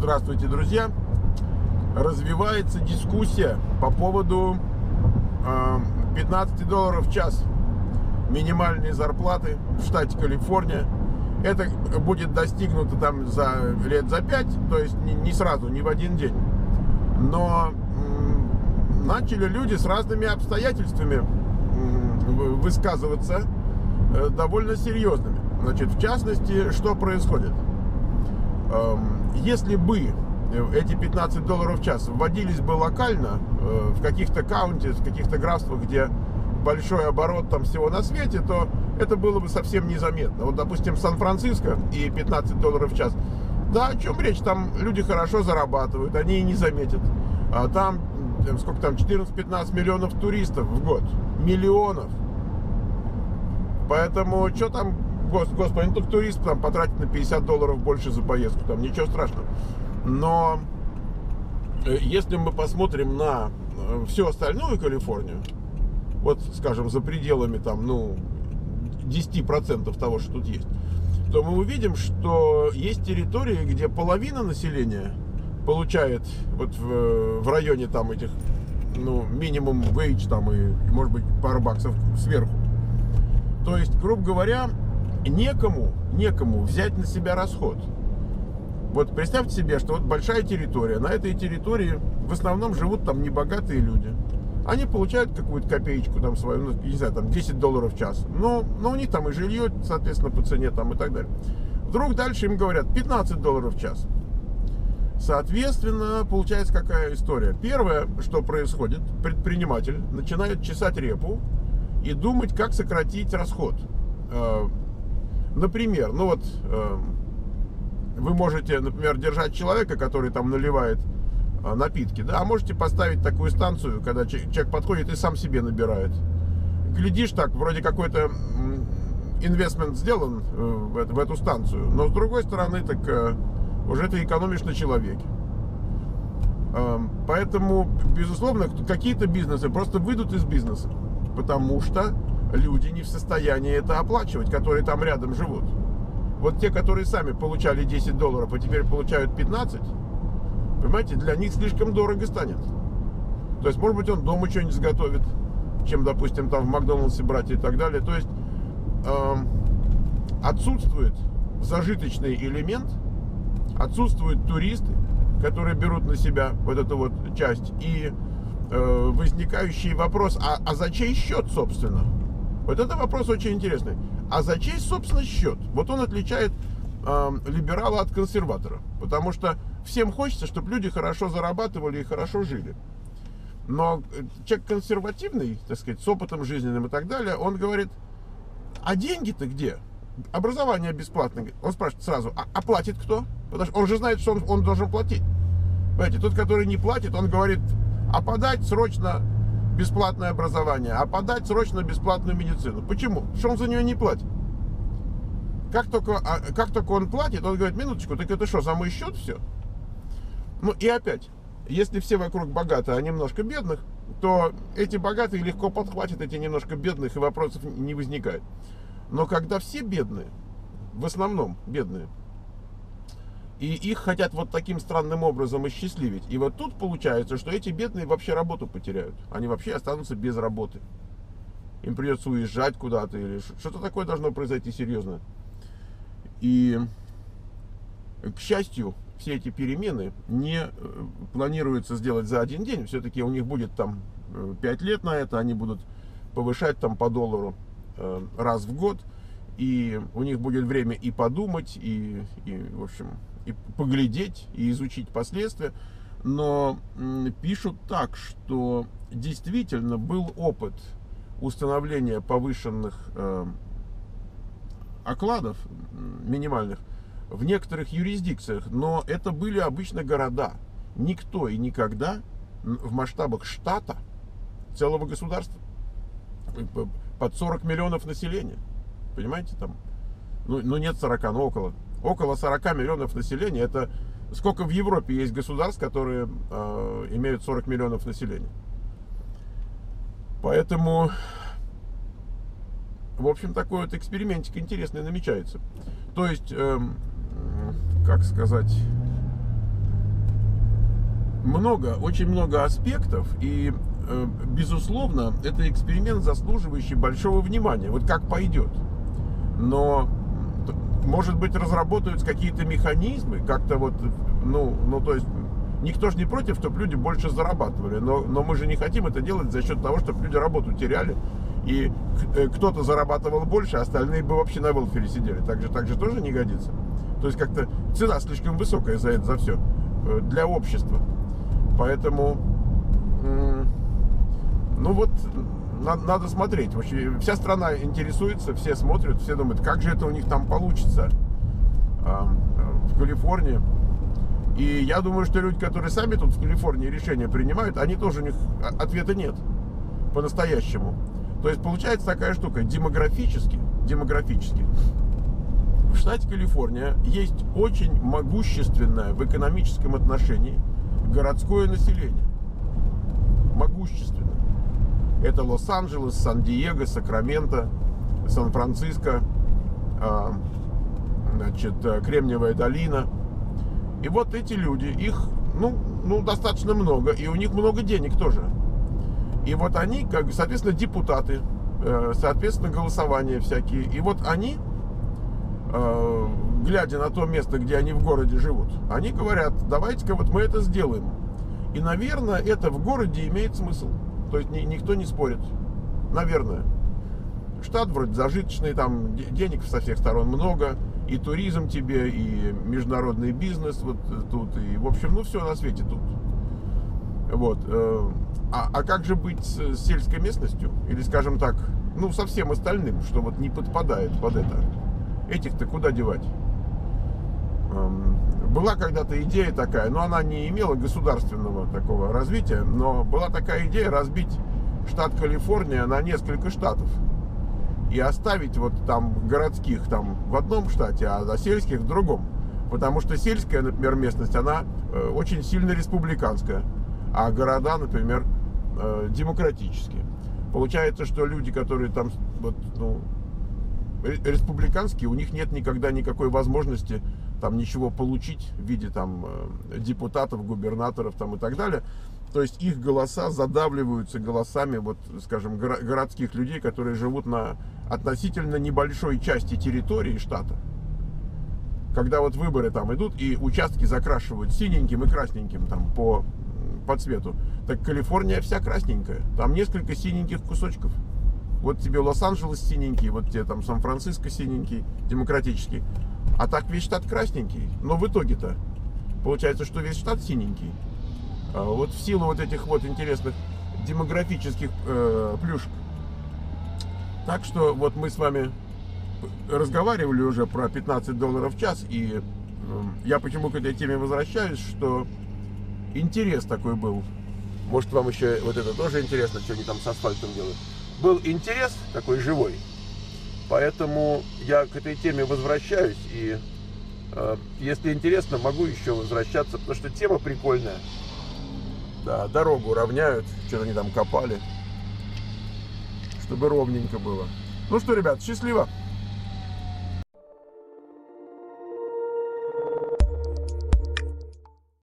Здравствуйте, друзья! Развивается дискуссия по поводу 15 долларов в час минимальной зарплаты в штате Калифорния. Это будет достигнуто там за лет за 5, то есть не сразу, не в один день. Но начали люди с разными обстоятельствами высказываться довольно серьезными. Значит, в частности, что происходит? Если бы эти 15 долларов в час вводились бы локально в каких-то каунти, в каких-то графствах, где большой оборот там всего на свете, то это было бы совсем незаметно. Вот, допустим, Сан-Франциско и 15 долларов в час. Да, о чем речь? Там люди хорошо зарабатывают, они и не заметят. А там, сколько там, 14-15 миллионов туристов в год. Миллионов. Поэтому, что там, господи, ну тут турист там потратит на 50 долларов больше за поездку, там ничего страшного. Но если мы посмотрим на всю остальную Калифорнию, вот, скажем, за пределами там, ну, 10% того, что тут есть, то мы увидим, что есть территории, где половина населения получает вот в районе там этих, ну, минимум wage там и, может быть, пару баксов сверху. То есть, грубо говоря, некому взять на себя расход. Вот представьте себе, что вот большая территория, на этой территории в основном живут там небогатые люди. Они получают какую-то копеечку там свою, ну, не знаю, там 10 долларов в час. Но у них там и жилье, соответственно, по цене там и так далее. Вдруг дальше им говорят 15 долларов в час. Соответственно, получается какая история? Первое, что происходит, предприниматель начинает чесать репу и думать, как сократить расход. Например, ну вот вы можете, например, держать человека, который там наливает напитки, да, а можете поставить такую станцию, когда человек подходит и сам себе набирает. Глядишь так, вроде какой-то инвестмент сделан в эту станцию, но с другой стороны, так уже ты экономишь на человеке. Поэтому, безусловно, какие-то бизнесы просто выйдут из бизнеса, потому что люди не в состоянии это оплачивать, которые там рядом живут. Вот те, которые сами получали 10 долларов, а теперь получают 15, понимаете, для них слишком дорого станет. То есть, может быть, он дома что-нибудь сготовит, чем, допустим, там в Макдональдсе брать и так далее. То есть, отсутствует зажиточный элемент, отсутствуют туристы, которые берут на себя вот эту вот часть, и возникающий вопрос, а за чей счет, собственно? Вот это вопрос очень интересный. А за чей, собственно, счет? Вот он отличает либерала от консерватора. Потому что всем хочется, чтобы люди хорошо зарабатывали и хорошо жили. Но человек консервативный, так сказать, с опытом жизненным и так далее, он говорит, а деньги-то где? Образование бесплатное. Он спрашивает сразу, а платит кто? Потому что он же знает, что он должен платить. Понимаете, тот, который не платит, он говорит, а подать срочно бесплатное образование, а подать срочно бесплатную медицину. Почему? Потому что он за нее не платит. Как только он платит, он говорит, минуточку, так это что, за мой счет все? Ну и опять, если все вокруг богатые, а немножко бедных, то эти богатые легко подхватят эти немножко бедных, и вопросов не возникает. Но когда все бедные, в основном бедные, и их хотят вот таким странным образом осчастливить. И вот тут получается, что эти бедные вообще работу потеряют. Они вообще останутся без работы. Им придется уезжать куда-то или что-то такое должно произойти серьезно. И, к счастью, все эти перемены не планируется сделать за один день. Все-таки у них будет там 5 лет на это. Они будут повышать там по доллару раз в год. И у них будет время и подумать, в общем, и поглядеть, и изучить последствия. Но пишут так, что действительно был опыт установления повышенных окладов минимальных в некоторых юрисдикциях, но это были обычно города. Никто и никогда в масштабах штата, целого государства, под 40 миллионов населения. Понимаете, там, ну нет 40, но около. Около 40 миллионов населения, это сколько в Европе есть государств, которые имеют 40 миллионов населения. Поэтому, в общем, такой вот экспериментик интересный намечается. То есть, как сказать, очень много аспектов, и, безусловно, это эксперимент, заслуживающий большого внимания, вот как пойдет. Но, может быть, разработаются какие-то механизмы, как-то вот, ну, то есть, никто же не против, чтобы люди больше зарабатывали, но мы же не хотим это делать за счет того, чтобы люди работу теряли, и кто-то зарабатывал больше, а остальные бы вообще на велфере сидели, так же тоже не годится. То есть, как-то цена слишком высокая за это, за все, для общества. Поэтому, ну вот, надо смотреть. Вообще, вся страна интересуется, все смотрят, все думают, как же это у них там получится в Калифорнии. И я думаю, что люди, которые сами тут в Калифорнии решения принимают, они тоже, у них ответа нет по-настоящему. То есть получается такая штука, демографически. В штате Калифорния есть очень могущественное в экономическом отношении городское население. Могущественное. Это Лос-Анджелес, Сан-Диего, Сакраменто, Сан-Франциско, значит, Кремниевая долина. И вот эти люди, их ну, достаточно много, и у них много денег тоже. И вот они, как, соответственно, депутаты, соответственно, голосования всякие. И вот они, глядя на то место, где они в городе живут, они говорят, давайте-ка вот мы это сделаем. И, наверное, это в городе имеет смысл. То есть никто не спорит. Наверное. Штат вроде зажиточный, там денег со всех сторон много. И туризм тебе, и международный бизнес вот тут, и, в общем, ну, все на свете тут. Вот. А как же быть с сельской местностью? Или, скажем так, ну, со всем остальным, что вот не подпадает под это. Этих-то куда девать? Была когда-то идея такая, но она не имела государственного такого развития, но была такая идея разбить штат Калифорния на несколько штатов. И оставить вот там городских там в одном штате, а сельских в другом. Потому что сельская, например, местность, она очень сильно республиканская, а города, например, демократические. Получается, что люди, которые там вот, ну, республиканские, у них нет никогда никакой возможности там ничего получить в виде там депутатов, губернаторов там и так далее. То есть их голоса задавливаются голосами, вот, скажем, городских людей, которые живут на относительно небольшой части территории штата. Когда вот выборы там идут, и участки закрашивают синеньким и красненьким там по цвету, так Калифорния вся красненькая. Там несколько синеньких кусочков. Вот тебе Лос-Анджелес синенький, вот тебе там Сан-Франциско синенький, демократический. А так весь штат красненький. Но в итоге-то получается, что весь штат синенький. Вот в силу вот этих вот интересных демографических плюшек. Так что вот мы с вами разговаривали уже про 15 долларов в час. И я почему к этой теме возвращаюсь, что интерес такой был. Может, вам еще вот это тоже интересно, что они там с асфальтом делают. Был интерес такой живой. Поэтому я к этой теме возвращаюсь. И если интересно, могу еще возвращаться, потому что тема прикольная. Да, дорогу равняют, что-то они там копали, чтобы ровненько было. Ну что, ребят, счастливо!